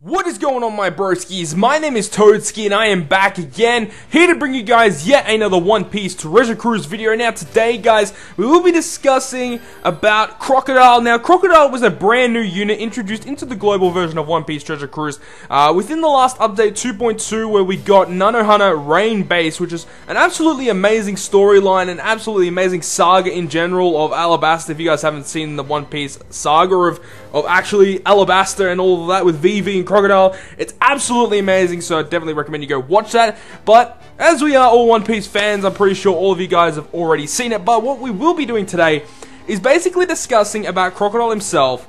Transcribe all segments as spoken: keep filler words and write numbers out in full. What is going on, my broskies? My name is Toadskii and I am back again, here to bring you guys yet another One Piece Treasure Cruise video. Now today, guys, we will be discussing about Crocodile. Now, Crocodile was a brand new unit introduced into the global version of One Piece Treasure Cruise uh, within the last update two point two, where we got Nanohana Rain Base, which is an absolutely amazing storyline, an absolutely amazing saga in general of Alabasta. If you guys haven't seen the One Piece saga of, of actually Alabasta and all of that with Vivi and Crocodile, it's absolutely amazing, so I definitely recommend you go watch that. But as we are all One Piece fans, I'm pretty sure all of you guys have already seen it, but what we will be doing today is basically discussing about Crocodile himself,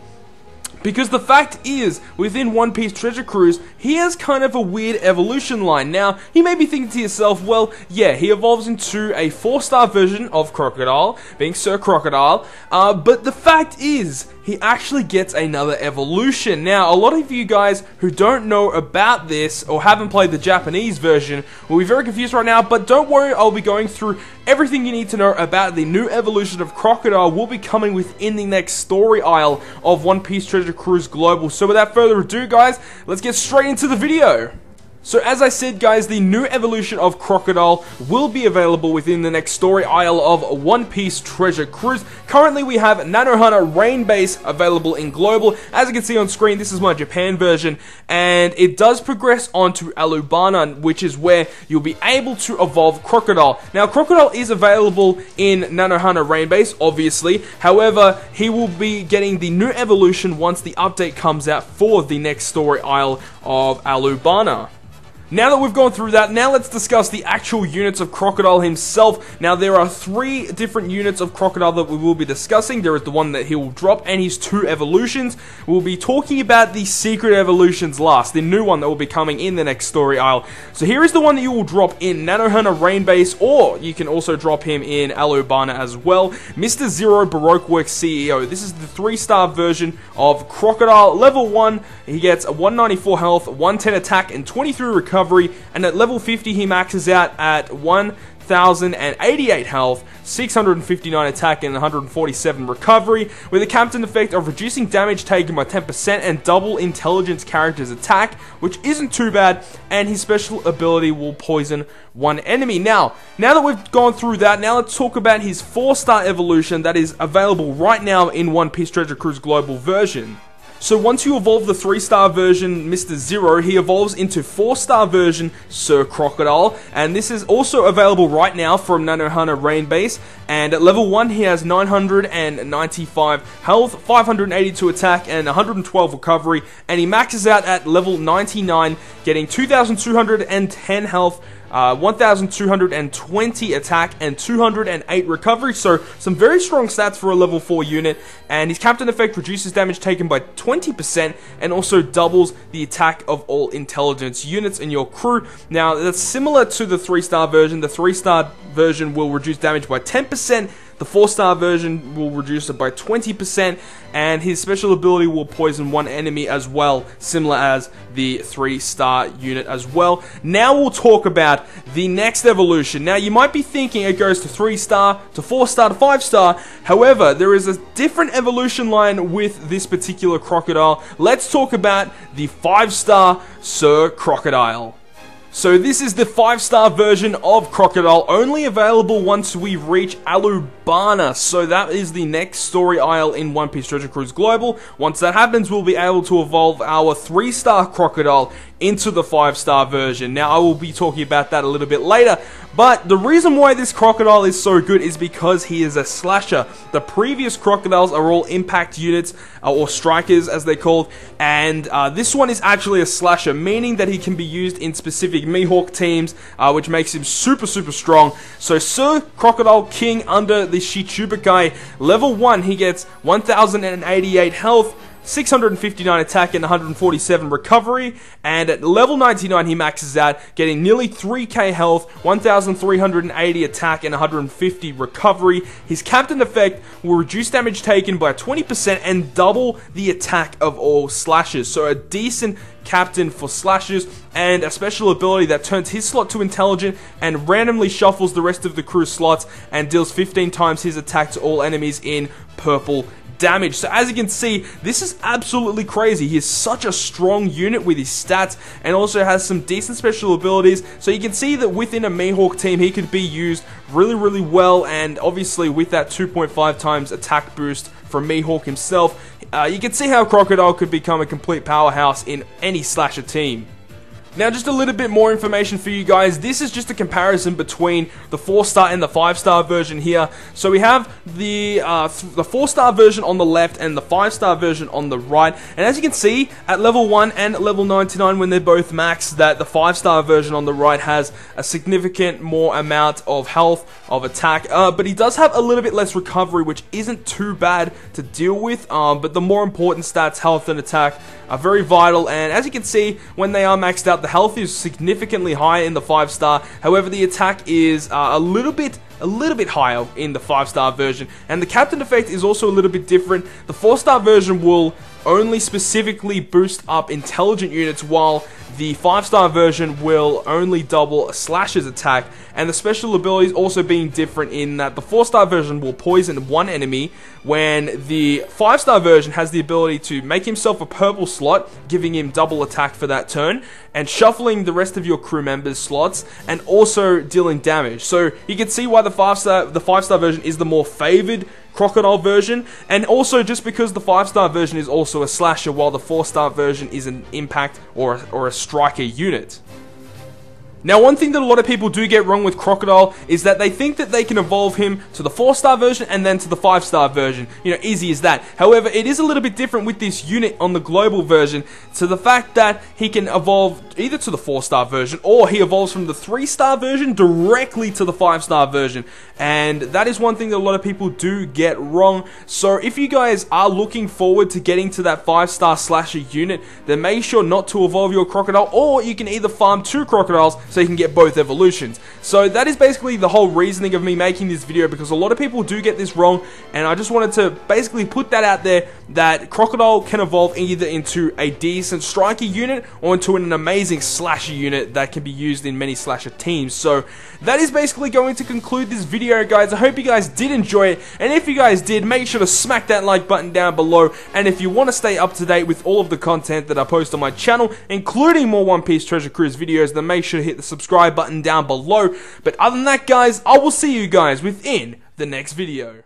because the fact is, within One Piece Treasure Cruise, he has kind of a weird evolution line. Now, you may be thinking to yourself, well, yeah, he evolves into a four-star version of Crocodile, being Sir Crocodile, uh, but the fact is, he actually gets another evolution. Now, a lot of you guys who don't know about this, or haven't played the Japanese version, will be very confused right now, but don't worry, I'll be going through everything you need to know about the new evolution of Crocodile. Will be coming within the next story aisle of One Piece Treasure Cruise Global. So without further ado, guys, let's get straight into the video. So as I said, guys, the new evolution of Crocodile will be available within the next story aisle of One Piece Treasure Cruise. Currently, we have Nanohana Rain Base available in Global. As you can see on screen, this is my Japan version, and it does progress onto Alubarna, which is where you'll be able to evolve Crocodile. Now, Crocodile is available in Nanohana Rain Base, obviously. However, he will be getting the new evolution once the update comes out for the next story aisle of Alubarna. Now that we've gone through that, now let's discuss the actual units of Crocodile himself. Now, there are three different units of Crocodile that we will be discussing. There is the one that he will drop, and his two evolutions. We'll be talking about the secret evolutions last, the new one that will be coming in the next story aisle. So here is the one that you will drop in Nanohana Rain Base, or you can also drop him in Alubarna as well. Mister Zero Baroque Works C E O. This is the three-star version of Crocodile. Level one, he gets one ninety-four health, one ten attack, and twenty-three recovery. And at level fifty, he maxes out at one thousand eighty-eight health, six hundred fifty-nine attack, and one hundred forty-seven recovery, with a captain effect of reducing damage taken by ten percent and double intelligence character's attack, which isn't too bad, and his special ability will poison one enemy. Now, now that we've gone through that, now let's talk about his four-star evolution that is available right now in One Piece Treasure Cruise Global version. So once you evolve the three-star version, Mister Zero, he evolves into four-star version, Sir Crocodile, and this is also available right now from Nanohana Rain Base, and at level one, he has nine hundred ninety-five health, five hundred eighty-two attack, and one hundred twelve recovery, and he maxes out at level ninety-nine, getting two thousand two hundred ten health, Uh, one thousand two hundred twenty attack, and two hundred eight recovery, so some very strong stats for a level four unit. And his captain effect reduces damage taken by twenty percent and also doubles the attack of all intelligence units in your crew. Now, that's similar to the three-star version. The three-star version will reduce damage by ten percent, the four-star version will reduce it by twenty percent, and his special ability will poison one enemy as well, similar as the three-star unit as well. Now we'll talk about the next evolution. Now, you might be thinking it goes to three-star, to four-star, to five-star. However, there is a different evolution line with this particular Crocodile. Let's talk about the five-star Sir Crocodile. So this is the five-star version of Crocodile, only available once we reach Alubarna. So that is the next story aisle in One Piece Treasure Cruise Global. Once that happens, we'll be able to evolve our three-star Crocodile into the five-star version. Now, I will be talking about that a little bit later, but the reason why this Crocodile is so good is because he is a slasher. The previous Crocodiles are all impact units, uh, or strikers as they're called, and uh, this one is actually a slasher, meaning that he can be used in specific Mihawk teams, uh, which makes him super, super strong. So Sir Crocodile King under the Shichibukai, level one, he gets one thousand eighty-eight health, six hundred fifty-nine attack, and one hundred forty-seven recovery, and at level ninety-nine he maxes out, getting nearly three K health, one thousand three hundred eighty attack, and one hundred fifty recovery. His captain effect will reduce damage taken by twenty percent and double the attack of all slashes, so a decent captain for slashes, and a special ability that turns his slot to intelligent and randomly shuffles the rest of the crew's slots and deals fifteen times his attack to all enemies in purple damage. So as you can see, this is absolutely crazy. He is such a strong unit with his stats, and also has some decent special abilities. So you can see that within a Mihawk team, he could be used really, really well, and obviously with that two point five times attack boost from Mihawk himself, uh, you can see how Crocodile could become a complete powerhouse in any slasher team. Now, just a little bit more information for you guys. This is just a comparison between the four star and the five star version here. So we have the uh, th the four star version on the left and the five star version on the right. And as you can see, at level one and level ninety-nine, when they're both maxed, that the five star version on the right has a significant more amount of health, of attack. Uh, but he does have a little bit less recovery, which isn't too bad to deal with. Um, but the more important stats, health and attack, are very vital. And as you can see, when they are maxed out, the health is significantly higher in the five star. However, the attack is uh, a little bit a little bit higher in the five star version. And the captain effect is also a little bit different. The four star version will only specifically boost up intelligent units, while the five star version will only double a slasher's attack. And the special abilities also being different in that the four star version will poison one enemy, when the five star version has the ability to make himself a purple slot, giving him double attack for that turn, and shuffling the rest of your crew members' slots, and also dealing damage. So you can see why the five star the five star version is the more favored Crocodile version, and also just because the five star version is also a slasher, while the four star version is an impact or a, or a striker unit. Now, one thing that a lot of people do get wrong with Crocodile is that they think that they can evolve him to the four star version and then to the five star version. You know, easy as that. However, it is a little bit different with this unit on the global version, to the fact that he can evolve either to the four star version, or he evolves from the three star version directly to the five star version. And that is one thing that a lot of people do get wrong. So if you guys are looking forward to getting to that five star slasher unit, then make sure not to evolve your Crocodile, or you can either farm two Crocodiles so you can get both evolutions. So that is basically the whole reasoning of me making this video, because a lot of people do get this wrong, and I just wanted to basically put that out there, that Crocodile can evolve either into a decent striker unit or into an amazing slasher unit that can be used in many slasher teams. So that is basically going to conclude this video, guys. I hope you guys did enjoy it, and if you guys did, make sure to smack that like button down below. And if you want to stay up to date with all of the content that I post on my channel, including more One Piece Treasure Cruise videos, then make sure to hit the subscribe button down below. But other than that, guys, I will see you guys within the next video.